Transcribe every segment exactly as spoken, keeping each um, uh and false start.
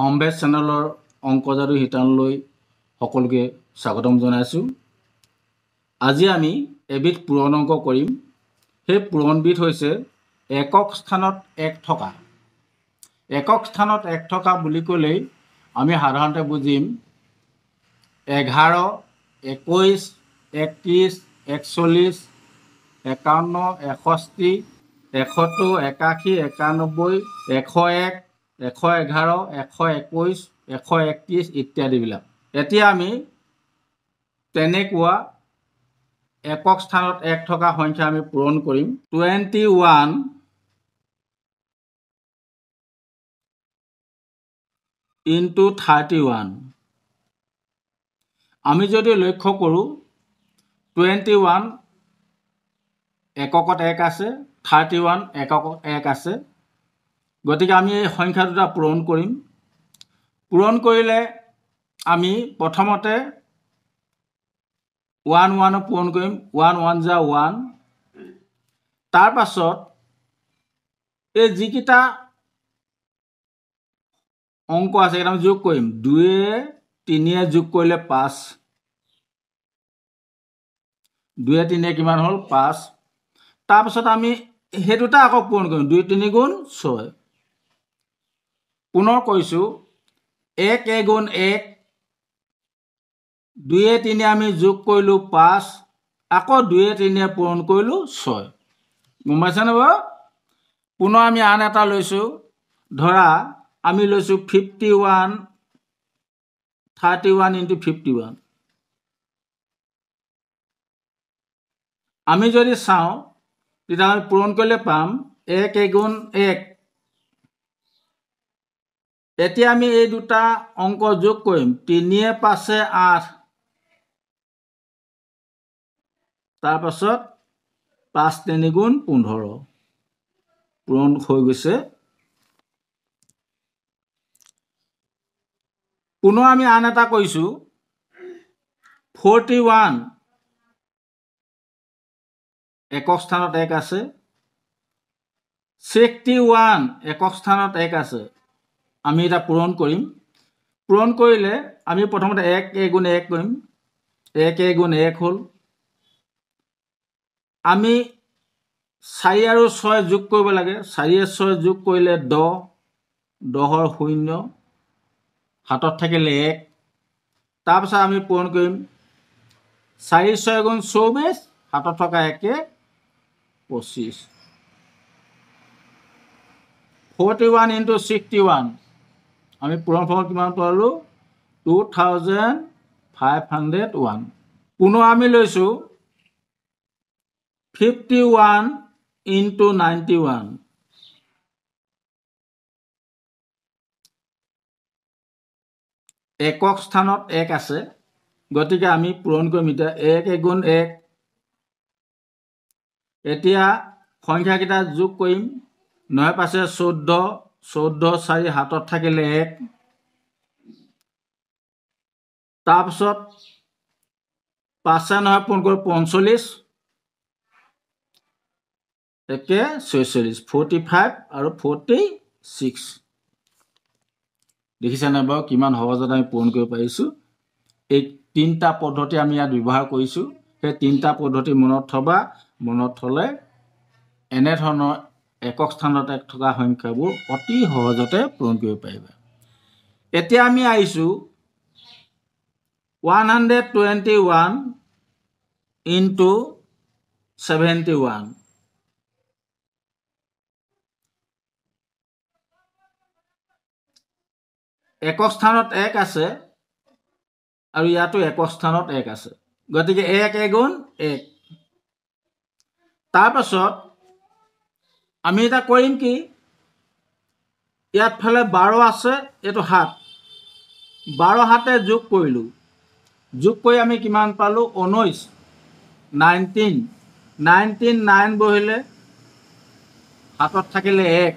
Home based चैनलर अंकजारू हिटान लै सकलोके स्वागतम जानाइछु। आज आमी एबिध पूरण अंक करिम। हे पूरणबिध होइसे एकक स्थानत एक थका। एकक स्थानत एक थका बुली कले आमी साधारणते बुझिम एगार एकुश एकत्रिश एकचल्लिश एकावन्न एषष्टि एसत्तर एकाशी एकानब्बे एश एक एश एगार एश एकुश एश एकत्रिश इत्यादिবিলাক। এতিয়া আমি তেনেকুৱা একক স্থানত এক থকা সংখ্যা আমি পূৰণ কৰিম। Twenty one into thirty one. আমি যদি লক্ষ্য কৰোঁ টুৱেণ্টি ওৱান এককত এক আছে, থাৰ্টি ওৱান এককত এক আছে। গতিকে আমি এই সংখ্যা দুটা পূৰণ কৰিম। পূৰণ কৰিলে আমি প্ৰথমতে ওৱান ওৱানক পূৰণ কৰিম। ওৱান ওৱান যা ওৱান। তাৰপাছত এই যিকেইটা অংক আছে সেইকেইটা আমি যোগ কৰিম। দুয়ে তিনিয়ে যোগ কৰিলে পাঁচ। দুয়ে তিনিয়ে কিমান হ'ল? পাঁচ। তাৰপাছত আমি সেই দুটা আকৌ পূৰণ কৰিম। দুই তিনি গুণ ছয়। পুনৰ কৈছোঁ এক এক গুণ এক। দুয়ে তিনি আমি যোগ কৰিলোঁ পাঁচ। আকৌ দুয়ে তিনিয়ে পূৰণ কৰিলোঁ ছয়। গম পাইছানে বাৰু? পুনৰ আমি আন এটা লৈছোঁ। ধৰা আমি লৈছোঁ fifty one. Thirty one into fifty one. আমি যদি চাওঁ তেতিয়া আমি পূৰণ কৰিলে পাম এক এক গুণ এক। এতিয়া আমি এই দুটা অংক যোগ কৰিম। তিনিয়ে পাঁচে আঠ। তাৰপাছত পাঁচ তিনি গুণ পোন্ধৰ। পূৰণ হৈ গৈছে। পুনৰ আমি আন এটা কৈছোঁ ফৰ্টি ওৱান। একক স্থানত এক আছে। ছিক্সটি ওৱান একক স্থানত এক আছে। আমি এটা পূৰণ কৰিম। পূৰণ কৰিলে আমি প্ৰথমতে এক এক গুণ এক কৰিম। এক এক গুণ এক হ'ল। আমি চাৰি আৰু ছয় যোগ কৰিব লাগে। চাৰিয়ে ছয় যোগ কৰিলে দহ। দহৰ শূন্য। হাতত থাকিলে এক। তাৰপিছত আমি পূৰণ কৰিম চাৰি ছয় গুণ চৌব্বিছ। হাতত থকা একে পঁচিছ। Forty one into sixty one. আমি পূৰণ ফল কিমান পালোঁ? Two thousand five hundred one. পুনৰ আমি লৈছোঁ fifty one into ninety one. একক স্থানত এক আছে। গতিকে আমি পূৰণ কৰিম এতিয়া এক এক গুণ এক। এতিয়া সংখ্যাকেইটা যোগ কৰিম। নয় পাঁচে চৈধ্য। চৈধ্য চাৰি হাতত থাকিলে এক। তাৰপিছত পাঁচে নহয় পূৰণ কৰি পঞ্চল্লিছ। একে ছয়চল্লিছ। ফৰ্টি ফাইভ আৰু ফৰ্টি ছিক্স। দেখিছেনে বাৰু কিমান সহজতে আমি পূৰণ কৰিব পাৰিছোঁ? এই তিনিটা পদ্ধতি আমি ইয়াত ব্যৱহাৰ কৰিছোঁ। সেই তিনিটা পদ্ধতি মনত থবা। মনত থলে এনেধৰণৰ একক স্থানত এক থকা সংখ্যাবোৰ অতি সহজতে পূৰণ কৰিব পাৰিবা। এতিয়া আমি আহিছোঁ one hundred twenty one into seventy one. একক স্থানত এক আছে আৰু ইয়াতো একক স্থানত এক আছে। গতিকে এক এগুণ এক। তাৰপাছত আমি এটা কৰিম কি, ইয়াত ফালে বাৰ আছে, এইটো সাত। বাৰ সাতে যোগ কৰিলোঁ। যোগ কৰি আমি কিমান পালোঁ? ঊনৈছ। নাইনটিন। নাইনটিন নাইন বহিলে হাতত থাকিলে এক।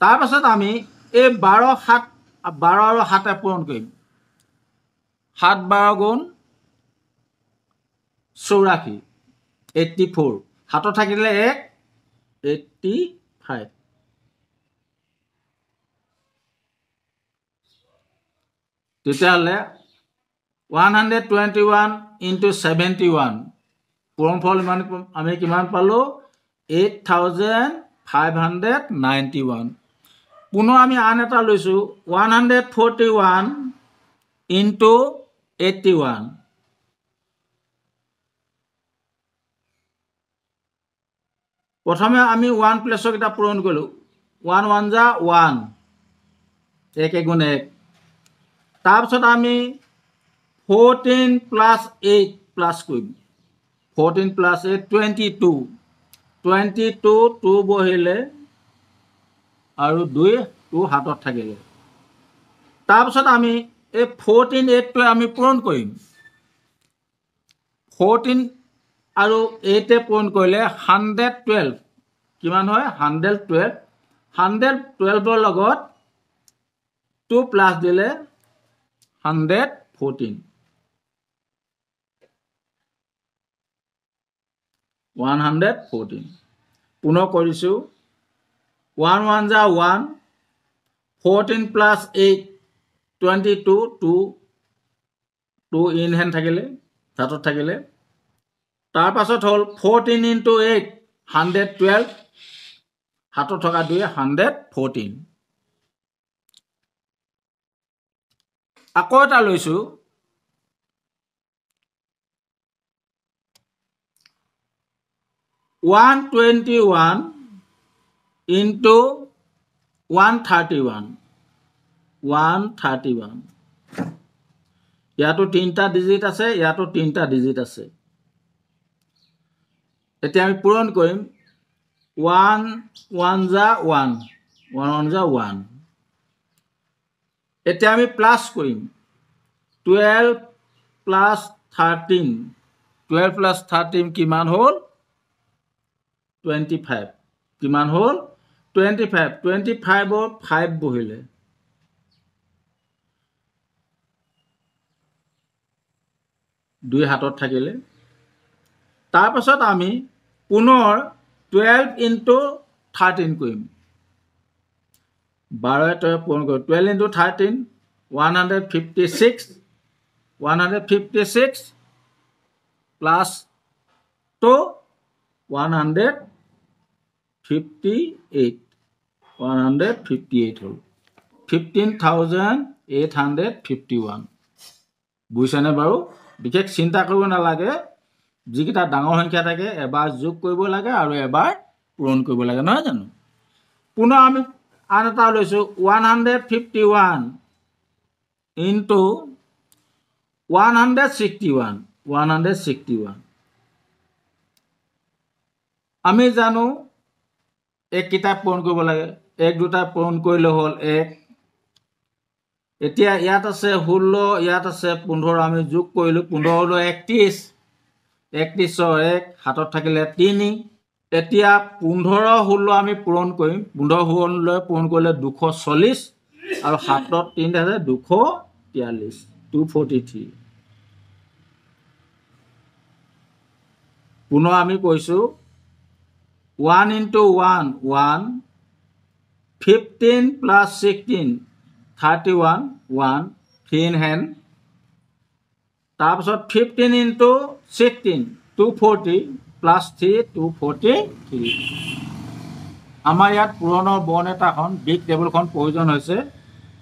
তাৰপাছত আমি এই বাৰ সাত বাৰ আৰু সাতে পূৰণ কৰিম। সাত বাৰ গুণ চৌৰাশী। Eighty four. হাতত থাকিলে এক। Eighty five. তেতিয়াহলে one hundred twenty-one into seventy-one পূৰণফল মান আমি কিমান পালো eight thousand five hundred ninety-one পুনৰ আমি আন এটা লৈছো one hundred forty-one into eighty-one प्रथम आमी वन प्लेस किटा पूरण करलो वन वन जा वन एक एक गुण एक तार पछत आमी fourteen प्लस eight प्लस कोइम fourteen plus eight twenty-two twenty-two two बहिले आरो two two हातत थाकेले तार पछत आमी ए fourteen eight तो आमी पूरण कोइम fourteen आरो eight ए पूरण कोइले one hundred twelve किमान होय one hundred twelve one hundred twelve ৰ লগত two प्लस दिले one hundred fourteen one hundred fourteen पुनः কৰিছো one one जा one fourteen plus eight twenty-two two two in hand থাকিলে হাতত থাকিলে तार पासत होल fourteen into eight one hundred twelve हातत থকা দুই one hundred fourteen আকো এটা লৈছো one hundred twenty-one into one hundred thirty-one one hundred thirty-one ইয়াতো তিনটা ডিজিট আছে ইয়াতো তিনটা ডিজিট আছে एते आमी पूरण करिम one one जा one one one जा one एते आमी प्लस करिम twelve plus thirteen twelve plus thirteen किमान होल twenty-five किमान होल twenty-five twenty-five और five बहिले दुई हातत थाकिले तार पासत आमी पुनर twelve into thirteen कोइम twelve टा पूरण कर twelve into thirteen one hundred fifty-six one hundred fifty-six plus two one hundred fifty-eight one hundred fifty-eight हो fifteen thousand eight hundred fifty-one बुझाने बारो बिखेक चिंता करबो ना लागे जिकिटा डांगर संख्या थाके एबार जोग करिबो लागे आरो एबार पूरण करिबो लागे ना जानो पुनः आमी आन এটা লৈছো one hundred fifty-one into one hundred sixty-one one hundred sixty-one আমি জানো এক কিতাপ পূৰণ কৰিব লাগে এক দুটা পূৰণ কৰিলে হল এক এতিয়া ইয়াত আছে sixteen ইয়াত আছে fifteen আমি যোগ কৰিলো fifteen লৈ thirty-one thirty-one এক হাতত থাকিলে three এতিয়া fifteen sixteen আমি পূৰণ কৰিম fifteen sixteen লৈ পূৰণ কৰিলে two forty আৰু হাতত three আছে two forty-three two forty-three পুনৰ আমি কৈছো one into one one fifteen plus sixteen thirty-one one three in hand तापसत fifteen into sixteen two forty plus three two forty-three आमा यात पुराना बन एटा खन बिग टेबल खन प्रयोजन होइसे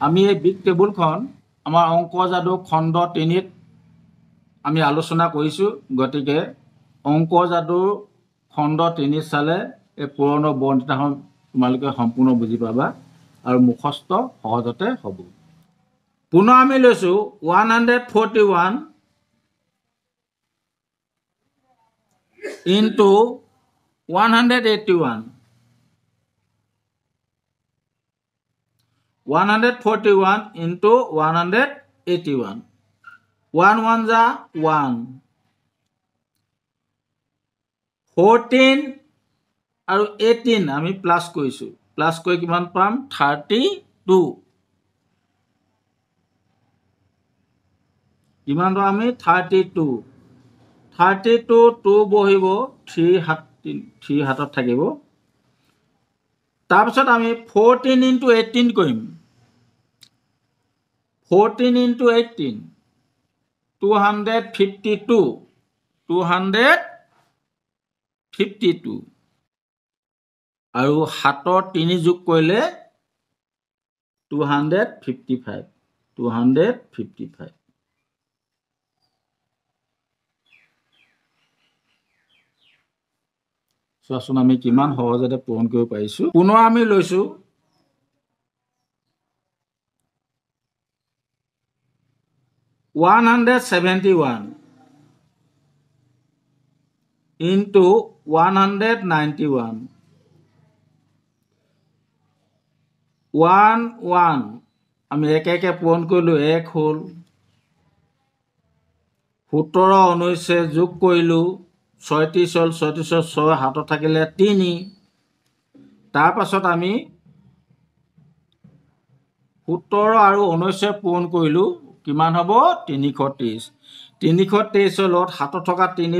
आमी ए बिग टेबल खन आमार अंक जादु खण्ड three त आमी आलोचना करिसु गटिके अंक जादु खण्ड three साले ए पुराना बन्डटा हम तुमालके सम्पूर्ण बुझि पाबा आरो मुखस्थ सहजते हबो पुनः आमी लैसु one hundred forty-one into one hundred eighty-one one hundred forty-one into one hundred eighty-one one one जा one fourteen আৰু eighteen আমি প্লাস কৰিছো প্লাস কৰি কিমান পাম thirty-two কিমান আমি thirty-two thirty-two two বহিব three হাত three হাতত থাকিব তাৰ পিছত আমি fourteen into eighteen কৰিম fourteen into eighteen two hundred fifty two two hundred fifty two और हाथों तीन जुग कोले two hundred fifty five two hundred fifty five चुनाव आम कि सहजते पूरण कर पुनः आम लैसो one hundred seventy one into one hundred ninety one one one आम एक एक पूरण कर लो एक हल सत्रह उन्नीस जोग करूँ छत्तीस हल छत्तीस छः हाथ थकिले तीन तारपाছত आमी सत्रह और उन्नीस पूरण करूँ किमान हबो तीनश तेईस तीनश तेईस हलत हाथ थका तीन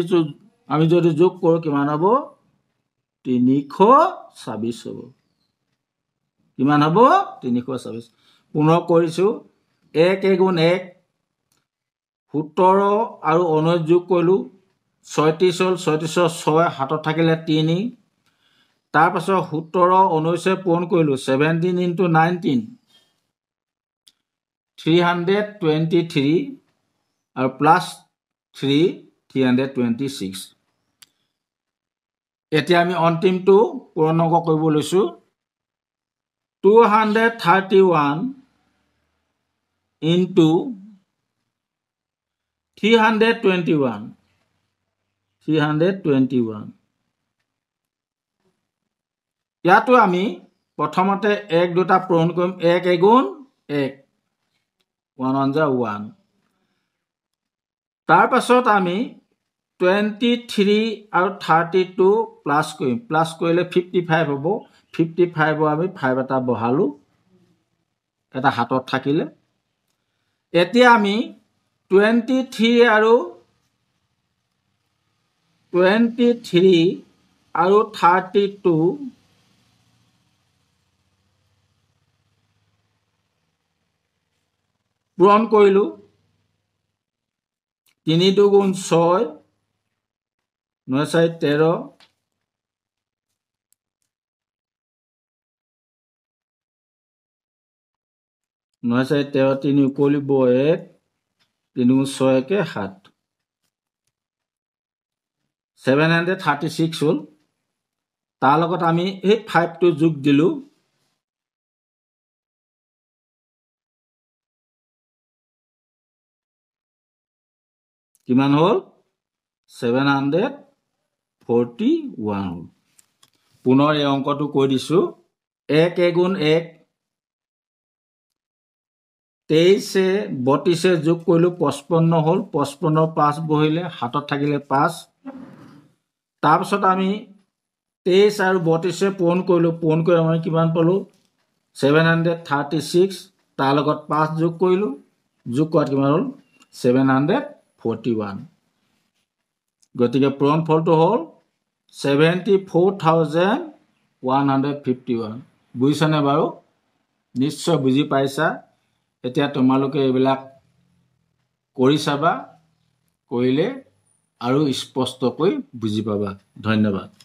आमी जो जोग करूँ किमान हबो तीनश छब्बीस हबो किमान हबो तीनश छब्बीस पुनः करूँ एक एगुण एक सत्रह और उन्नीस जोग करूँ छत्तीस हल छत्तीस छः हाथ थकिले तीन तारपास सत्रह उन्नीस पूरण करूँ seventeen into nineteen three hundred twenty three और plus three three hundred twenty six एति आमी अंतिम तो पूर्ण करिब लैसो two hundred thirty one into three hundred twenty one three hundred twenty one इतो आम प्रथमते एक दुटा पूरण करम एक एगुण एक वन हंजा वन तारपाছত आमी टूवेंटी थ्री और थार्टी टू प्लस करम प्लस कर फिफ्टी फाइव हम फिफ्टी फाइव आम फाइव एट बहालू एट हाथ थकिले एतिया आमी टूवेंटी थ्री और टूवेंटी थ्री और थार्टी टू पूरण करूँ तीन दुगुण छः नौ चार तेरह नौ चार तेरह तीन उकलिब एक तीन गुण छः एक सात सेवेन हंड्रेड थार्टी सिक्स हल तार लगत आमी ए फाइव तो जोग दिलू किमान हल सेवेन हंड्रेड फोर्टी वन हल पुनः यह अंक तो कै दिसो एक एगुण एक तेईस बत्तीस जोग कर पचपन्न हल पचपन्न पाँच बहिले हाथ थकिले पाँच तारपाছত आमी तेईस और बत्तीस पूरण करूँ पूरण कर किमान पालूँ सेवेन हंड्रेड थार्टी सिक्स तार लगत पाँच जोग करूँ जोग कर किमान हल सेवेन हंड्रेड फोर्टी वन गतिके पूरण फल तो हल seventy four thousand one hundred fifty one बुझाने बारू निश्चय बुझी पाइसा एतिया तुमालोके एबिलाक करि चाबा करिले आरो स्पष्टक बुझी पाबा। धन्यवाद।